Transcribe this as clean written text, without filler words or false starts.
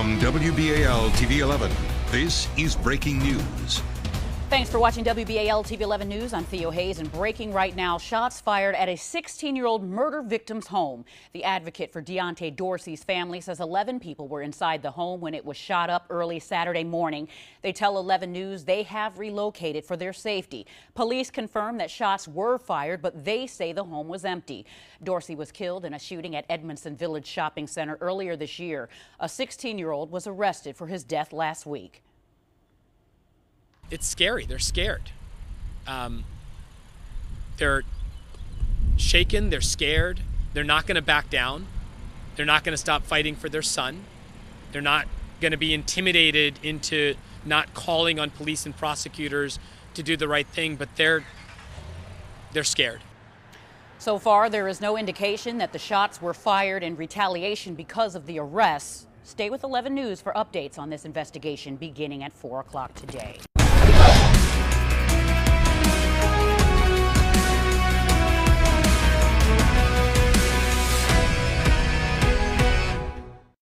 From WBAL-TV 11, this is Breaking News. Thanks for watching WBAL-TV 11 News. I'm Theo Hayes, and breaking right now, shots fired at a 16-year-old murder victim's home. The advocate for Deontay Dorsey's family says 11 people were inside the home when it was shot up early Saturday morning. They tell 11 News they have relocated for their safety. Police confirm that shots were fired, but they say the home was empty. Dorsey was killed in a shooting at Edmondson Village Shopping Center earlier this year. A 16-year-old was arrested for his death last week. It's scary. They're scared. They're shaken. They're scared. They're not going to back down. They're not going to stop fighting for their son. They're not going to be intimidated into not calling on police and prosecutors to do the right thing, but they're scared. So far, there is no indication that the shots were fired in retaliation because of the arrests. Stay with 11 News for updates on this investigation beginning at 4 o'clock today.